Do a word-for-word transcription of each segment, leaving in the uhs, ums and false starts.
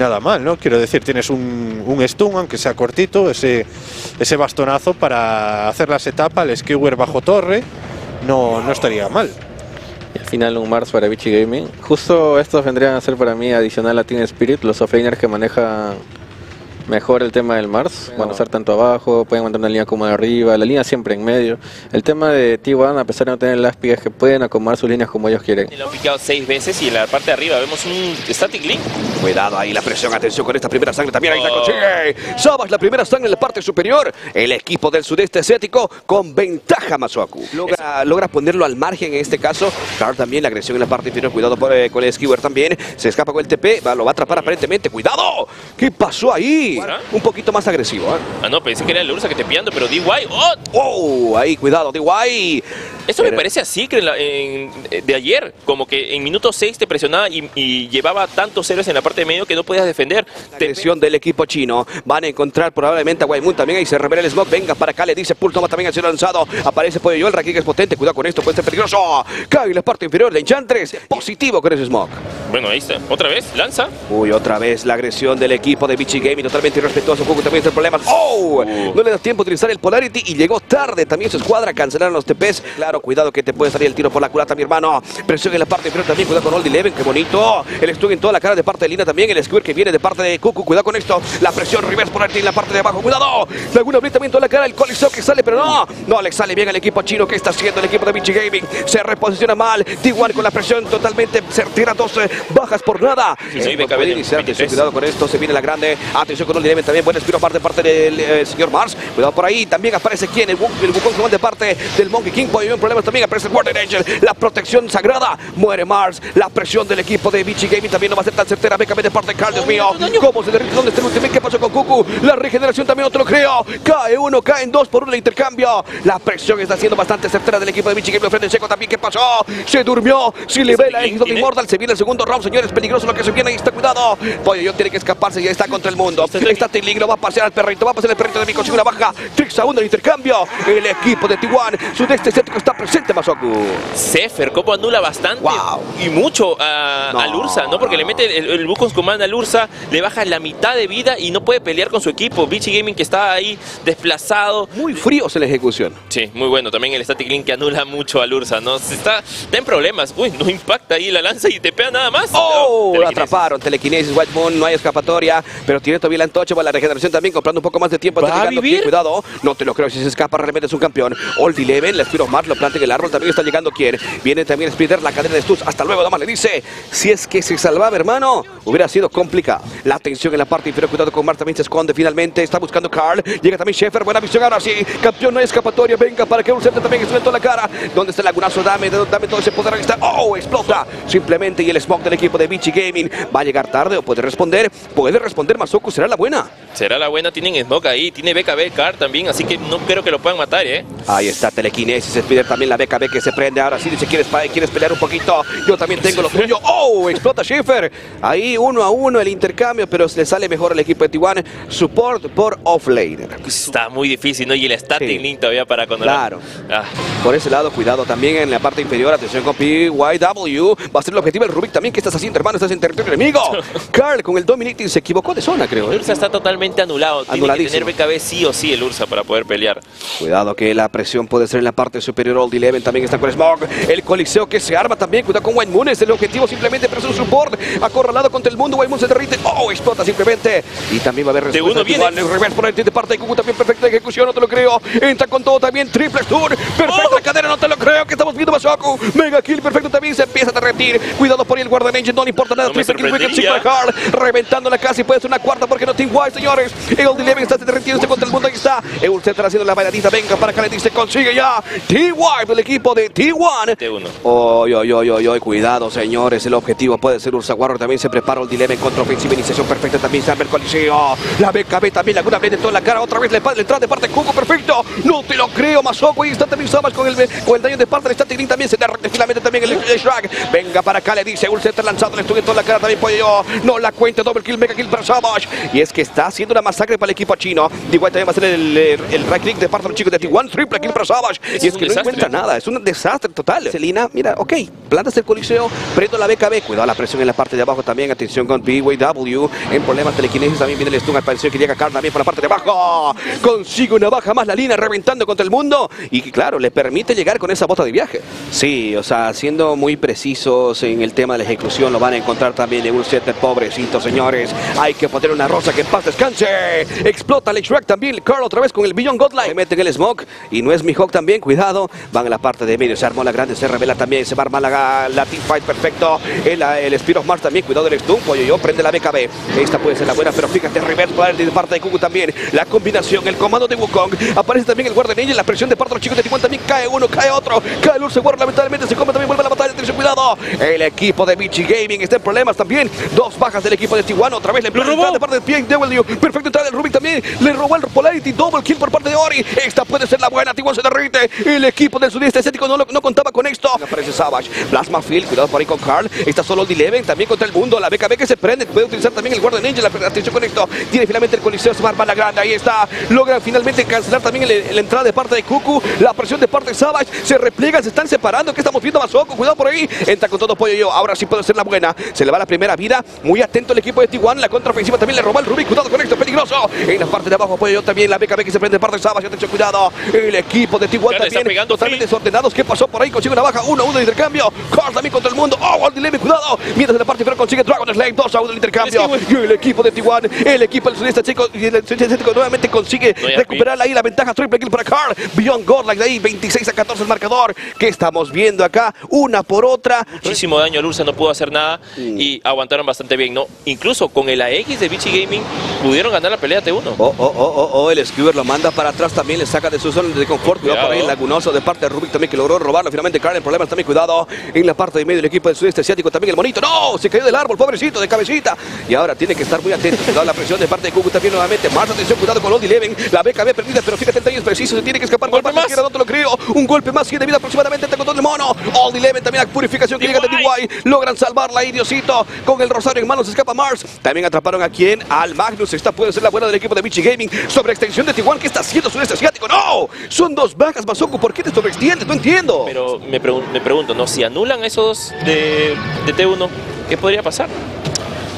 nada mal, ¿no? Quiero decir, tienes un, un stun, aunque sea cortito, ese, ese bastonazo para hacer la setup al Skewer bajo torre, no, no estaría mal. Y al final un Mars para Vici Gaming. Justo estos vendrían a ser para mí adicional a Team Spirit, los offlaners que manejan mejor el tema del Mars. Bueno. Van a estar tanto abajo, pueden mantener una línea como de arriba, la línea siempre en medio. El tema de T uno, a pesar de no tener las pigas, que pueden acomodar sus líneas como ellos quieren. Lo han picado seis veces y en la parte de arriba vemos un Static Link. Cuidado ahí, la presión, atención con esta primera sangre también, ahí la consigue. Sabas, la primera sangre en la parte superior. El equipo del sudeste asiático con ventaja, Masuaku. Logra, logra ponerlo al margen en este caso. Carl también, la agresión en la parte inferior, cuidado por, eh, con el Skewer también. Se escapa con el T P, va, lo va a atrapar aparentemente. ¡Cuidado! ¿Qué pasó ahí? ¿Para? Un poquito más agresivo, ¿eh? Ah, no, pensé que era el Ursa que te pillando, pero Dy... ¡Oh! ¡Oh! Ahí, cuidado, Dy. Esto pero... me parece así que en la, en, de ayer, como que en minuto seis te presionaba y, y llevaba tantos héroes en la parte de medio que no podías defender. La agresión del equipo chino. Van a encontrar probablemente a Whitemon también, ahí se revela el smoke. Venga para acá, le dice Pulto, va también al cielo lanzado. Aparece Pollo, el Raquín es potente, cuidado con esto, puede ser peligroso. ¡Oh! Cae en la parte inferior de Enchantress, positivo con ese smoke. Bueno, ahí está, otra vez, lanza. Uy, otra vez la agresión del equipo de Vici Gaming, totalmente irrespetuoso. Kuku también está en problemas. ¡Oh! Uh. No le da tiempo a utilizar el Polarity y llegó tarde. También su escuadra cancelaron los T Ps. Claro, cuidado que te puede salir el tiro por la culata, mi hermano. Presión en la parte inferior también. Cuidado con Old Eleven, qué bonito. El stun en toda la cara de parte de Lina también. El Skewer que viene de parte de Kuku. Cuidado con esto. La presión reverse Polarity en la parte de abajo. ¡Cuidado! Laguna Blitz también en toda la cara. El coliseo que sale, pero no. No le sale bien al equipo chino. ¿Qué está haciendo el equipo de Vici Gaming? Se reposiciona mal. T uno con la presión totalmente certera. doce bajas por nada. Sí, sí, eh, no iniciar, atención, cuidado con esto. Se viene la grande. Atención con Old Eleven también, buen espiro parte de parte del eh, señor Mars. Cuidado por ahí, también aparece quien, el Wukong de parte del Monkey King. Puede haber problemas también, aparece el Warden Angel. La protección sagrada, muere Mars. La presión del equipo de Vici Gaming también no va a ser tan certera. B K B de parte de Carl, Dios mío. ¿Cómo se derrite? ¿Dónde está el último? ¿Qué pasó con Kuku? La regeneración también no te lo creo. Cae uno, caen dos por uno el intercambio. La presión está siendo bastante certera del equipo de Vici Gaming. Frente en seco también, ¿qué pasó? Se durmió, si le ve la X dos Immortal. Se viene el segundo round, señores, peligroso lo que se viene. Ahí está, cuidado. Pollo, yo tiene que escaparse, ya está contra el mundo. Está T uno, lo va a pasear al perrito, va a pasar el perrito de mi consigue una baja. tres a uno el intercambio. El equipo de T uno, sudeste asiático está presente, Masuaku. Sheffer, como anula bastante. Wow. Y mucho a, no, al Ursa, ¿no? Porque no. Le mete el, el Wukong Command al Ursa, le baja la mitad de vida y no puede pelear con su equipo. Vici Gaming que está ahí desplazado. Muy frío es la ejecución. Sí, muy bueno. También el Static Link que anula mucho al Ursa, ¿no? Se está, está en problemas. Uy, no impacta ahí la lanza y te pega nada más. ¡Oh! No, atraparon. Telequinesis, Whitemon, no hay escapatoria, pero tiene todavía la antocha para la regeneración también, comprando un poco más de tiempo. ¿Va a vivir? Cuidado, no te lo creo, si se escapa realmente es un campeón. Old Eleven, la Spirit of Mars, lo planta en el árbol, también está llegando quien. Viene también Spider, la cadena de Stus, hasta luego, nomás le dice. Si es que se salvaba, hermano, hubiera sido complicado. La tensión en la parte inferior, cuidado con Mars, también se esconde finalmente, está buscando Carl, llega también Sheffer, buena visión, ahora sí, campeón, no hay escapatoria, venga, para que un centro también esté en toda la cara. ¿Dónde está el lagunazo? Dame, dame todo ese poder, ahí está, oh, explota, simplemente, y el smoke del equipo de Vici Gaming, ¿va a llegar tarde o puede responder? Puede responder, Masuaku, será la buena. Será la buena, tienen smoke ahí, tiene B K B Carl también, así que no creo que lo puedan matar, ¿eh? Ahí está Telequinesis, Spider también, la B K B que se prende ahora sí, dice, ¿quieres, ¿quieres pelear un poquito? Yo también tengo lo tuyo. ¡Oh! Explota Sheffer. Ahí uno a uno el intercambio, pero le sale mejor al equipo de T uno. Support por offlane. Está muy difícil, ¿no? Y el Static sí. Link todavía para cuando... Claro. La... Ah. Por ese lado, cuidado también en la parte inferior, atención con P Y W. Va a ser el objetivo el Rubick también. ¿Qué estás haciendo, hermano? Estás en territorio enemigo. Carl con el Dominating se equivocó de zona, creo. ¿Eh? El Ursa está totalmente anulado. Tiene que tener B K B sí o sí el Ursa para poder pelear. Cuidado que la presión puede ser en la parte superior. Old Eleven también está con Smog. El coliseo que se arma también. Cuidado con White Moon. Es el objetivo simplemente, pero es un support. Acorralado contra el mundo. White Moon se derrite. Oh, explota simplemente. Y también va a haber respuesta. El reverse por el de parte de Kuku también. Perfecta ejecución. No te lo creo. Entra con todo también. Triple Tour. Perfecta oh. cadera. No te lo creo. Que estamos viendo Masuaku. Mega kill. Perfecto también. Se empieza a derretir. Cuidado por el Guardian Angel. No le importa nada. No triple kill. Wicked Sigma Hard. Reventando la casa y puede ser una cuarta porque no Team White, señores. El Old Eleven está derritiéndose contra el mundo. Ahí está. El Ursa está haciendo la bailadita. Venga para acá. Le dice, consigue ya. T uno del equipo de T uno. T uno. Oy, oy, oy, oy, oy. Cuidado, señores. El objetivo puede ser Ursa. Warrior también se prepara. Old Eleven contra ofensiva. Iniciación perfecta también. Samber Coliseo. La B K B también. Laguna Blitz en toda la cara. Otra vez le entra de parte de Kuku. Perfecto. No te lo creo, Masuaku. Ahí está también Samas con el, con el ahí de parte del Static Link también. Se te finalmente también el Leshrac. Venga para acá, le dice Ursa, está lanzado, le estudió en toda la cara también Pollo. No la cuenta, doble kill, mega kill para Savage. Y es que está haciendo una masacre para el equipo chino. Dy también va a ser el, el, el right click de parte de los chicos de T uno, triple kill para Savage. Y es que no encuentra nada, es un desastre total. Selina, mira, ok, plantas el coliseo, prendo la B K B. Cuidado la presión en la parte de abajo también, atención con P Y W. En problemas telequinesis también viene el stun, al parecer que llega Carl también por la parte de abajo. Consigue una baja más la Lina, reventando contra el mundo. Y claro, le permite llegar con esa bota de viaje. Sí, o sea, siendo muy precisos en el tema de la ejecución, lo van a encontrar también de Ursetter, pobrecitos señores. Hay que poner una rosa que en paz descanse. Explota Leshrac también, Carl otra vez con el Beyond Godlike. Meten el smoke y no es Mihawk también, cuidado. Van a la parte de medio, se armó la grande, se revela también, se va a armar la, la teamfight, perfecto. El, el Spear of Mars también, cuidado el stun, Pollo, yo prende la B K B. Esta puede ser la buena, pero fíjate, reverse Polarity de parte de Kuku también. La combinación, el comando de Wukong, aparece también el Guardian Angel, la presión de parte de los chicos de T uno también, cae uno, cae otro, cae el Ursa, lamentablemente se come también, vuelve a la batalla, atención, cuidado. El equipo de Vici Gaming está en problemas también, dos bajas del equipo de T uno, otra vez le robó de parte de P Y W, perfecto entrada del Rubick también, le robó el Polarity, double kill por parte de Ori. Esta puede ser la buena, T uno se derrite, el equipo del sudeste asiático no, no contaba con esto. Aparece Savage, Plasma Field, cuidado por ahí con Carl, está solo el Eleven, también contra el mundo, la B K B que se prende, puede utilizar también el Warden Angel, atención con esto, tiene finalmente el coliseo, se va a armar la grande, ahí está, logra finalmente cancelar también la entrada de parte de Kuku, la presión de parte de Savage, se repliegan, se están separando, ¿qué estamos viendo más Masoco? Cuidado por ahí, entra con todo Pollo, yo, ahora sí puede ser la buena, se le va la primera vida, muy atento el equipo de T uno, la contraofensiva también le robó el Rubick, cuidado con esto, peligroso, en la parte de abajo Pollo, yo también, la B K B que se prende de parte de Savage, atención, cuidado, el equipo de T uno también, pegando totalmente desordenados, ¿qué pasó por ahí? Consigue una baja, uno a uno de intercambio, Carl también contra el mundo, oh, al dilema, cuidado, mientras en la parte final consigue Dragon Slave, dos a uno del intercambio, y el equipo de T uno, el equipo del sudeste chico, y el sudeste chico nuevamente consigue no recuperar ahí la ventaja, triple kill para Carl, Beyond Godlike de ahí, veintiséis a catorce el marcador, que estamos viendo acá, una por otra. Muchísimo daño, Ursa no pudo hacer nada, mm. y aguantaron bastante bien, ¿no? Incluso con el A X de Vici Gaming, pudieron ganar la pelea T uno. Oh, oh, oh, oh, oh, el Skewer lo manda para atrás también, le saca de su zona de confort, cuidado por ahí el lagunoso de parte de Rubick también, que logró robarlo, finalmente Carl en problemas también, cuidado, en la parte de medio del equipo del sudeste asiático también, el monito, no, se cayó del árbol, pobrecito, de cabecita, y ahora tiene que estar muy atento, cuidado la presión de parte de Kuku también nuevamente, más atención, cuidado con Eleven, la B K B perdida, pero fíjate el daño es preciso, se tiene que escapar, golpe más, no te lo creo, un golpe más, siete vida aproximadamente, está con todo el mono, All Eleven también la purificación que llega de Dy, logran salvarla ahí, Diosito, con el rosario en manos se escapa Mars, también atraparon a quien, al Magnus, esta puede ser la buena del equipo de Vici Gaming, sobre extensión de T uno, ¿qué está haciendo sudeste asiático? ¡No! Son dos bajas, Masoku, ¿por qué te sobreextiendes? No entiendo. Pero me, pregun me pregunto, ¿no? Si anulan esos dos de, de T uno, ¿qué podría pasar?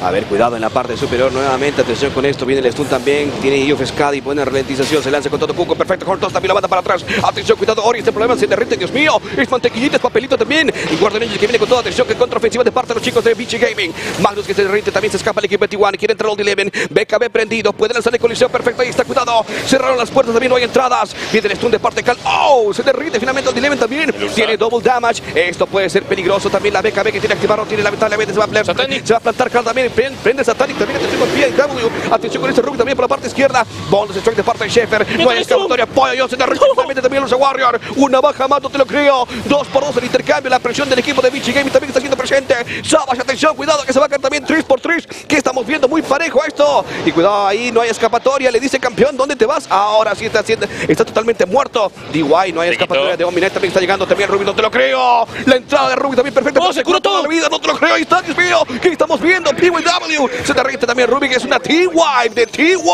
A ver, cuidado en la parte superior nuevamente, atención con esto, viene el stun también, tiene ellos pescado y buena ralentización, se lanza con todo Kuku, perfecto, con dos también la banda para atrás, atención, cuidado, Ori, este problema se derrite, Dios mío, es mantequillita, es papelito también, y Guardian Angel que viene con toda atención, que contraofensiva de parte de los chicos de Vici Gaming, Magnus que se derrite, también se escapa el equipo de T uno, quiere entrar Old Eleven, B K B prendido, puede lanzar el coliseo, perfecto, ahí está, cuidado, cerraron las puertas, también no hay entradas, viene el stun de parte de Cal, oh, se derrite, finalmente Old Eleven también, tiene double damage, esto puede ser peligroso, también la B K B que tiene activado, tiene lamentablemente, se va a, plan, se va a plantar Cal también, prende Satanic también, atención con P Y W, atención con este Rubick también por la parte izquierda, bonus strike de parte de Sheffer, no hay escapatoria, Pollo, yo se derrite completamente también los Warrior, una baja más, no te lo creo, dos por dos el intercambio, la presión del equipo de Vici Gaming también está siendo presente, Savage, atención, cuidado que se va a caer también tres por tres, que estamos viendo muy parejo esto, y cuidado ahí, no hay escapatoria, le dice campeón, ¿dónde te vas? Ahora sí está, está totalmente muerto, Dy, no hay escapatoria de Omniknight, también está llegando también Rubick, no te lo creo, la entrada de Rubick también perfecta, oh, se curó toda la vida, no te lo creo, ahí está, Dios mío, ¿qué estamos viendo? W, se derrite también Rubick, es una T uno de T uno.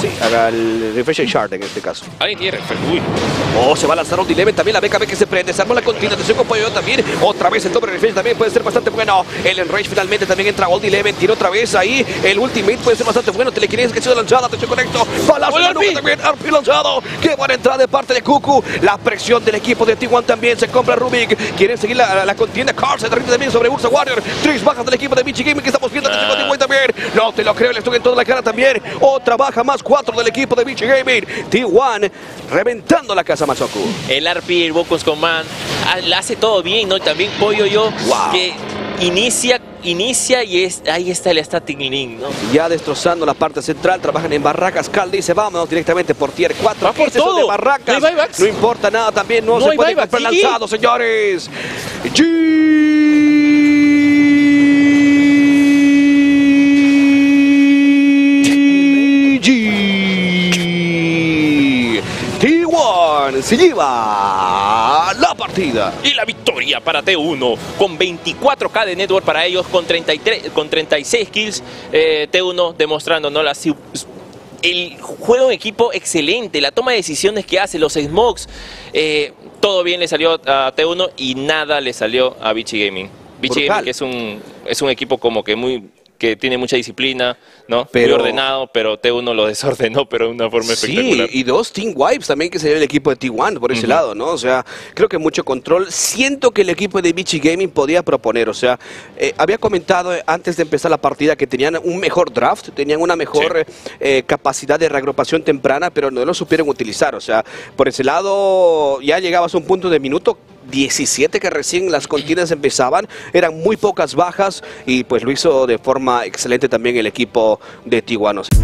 Sí, haga el refresh y shard en este caso. Ahí tiene refresh, uy. Oh, se va a lanzar un dilema también, la B K B que se prende, se armó la continuación con Pollo también, otra vez el doble refresh también puede ser bastante bueno, el Enrage finalmente también entra Old Eleven, tira otra vez ahí, el ultimate puede ser bastante bueno, telequinesis que ha sido lanzada, atención con esto, balazo de Rubick también, R P lanzado, qué buena entrada de parte de Kuku, la presión del equipo de T uno también, se compra Rubick, quieren seguir la, la contienda, Carl se derrite también sobre Ursa Warrior, tres bajas del equipo de Vici Gaming que estamos viendo, también. No te lo creo, le estuvo en toda la cara también. Otra baja más, cuatro del equipo de Vici Gaming. T uno reventando la casa Masoku. El R P, el Wukong's Command, hace todo bien, ¿no? Y también Pollo yo, wow, que inicia, inicia y es, ahí está el Static Link, ¿no? Ya destrozando la parte central, trabajan en barracas, Cal dice, vámonos directamente por tier cuatro. Va por todo. De barracas. No, no importa nada también, no, no se puede comprar lanzado, señores. G se lleva la partida. Y la victoria para T uno, con veinticuatro K de network para ellos, con, treinta y tres, con treinta y seis kills, eh, T uno demostrando, ¿no?, la... el juego en equipo excelente, la toma de decisiones que hace, los smokes, eh, todo bien le salió a T uno y nada le salió a Vici Gaming. Vici Gaming, que es un, es un equipo como que muy... que tiene mucha disciplina, ¿no? Pero, muy ordenado, pero T uno lo desordenó, pero de una forma espectacular. Sí, y dos team wipes también que se dio el equipo de T uno por ese uh-huh. lado, ¿no? O sea, creo que mucho control. Siento que el equipo de Vici Gaming podía proponer, o sea, eh, había comentado antes de empezar la partida que tenían un mejor draft, tenían una mejor sí. eh, capacidad de reagrupación temprana, pero no lo supieron utilizar, o sea, por ese lado ya llegabas a un punto de minuto diecisiete que recién las continuas empezaban, eran muy pocas bajas y pues lo hizo de forma excelente también el equipo de T uno.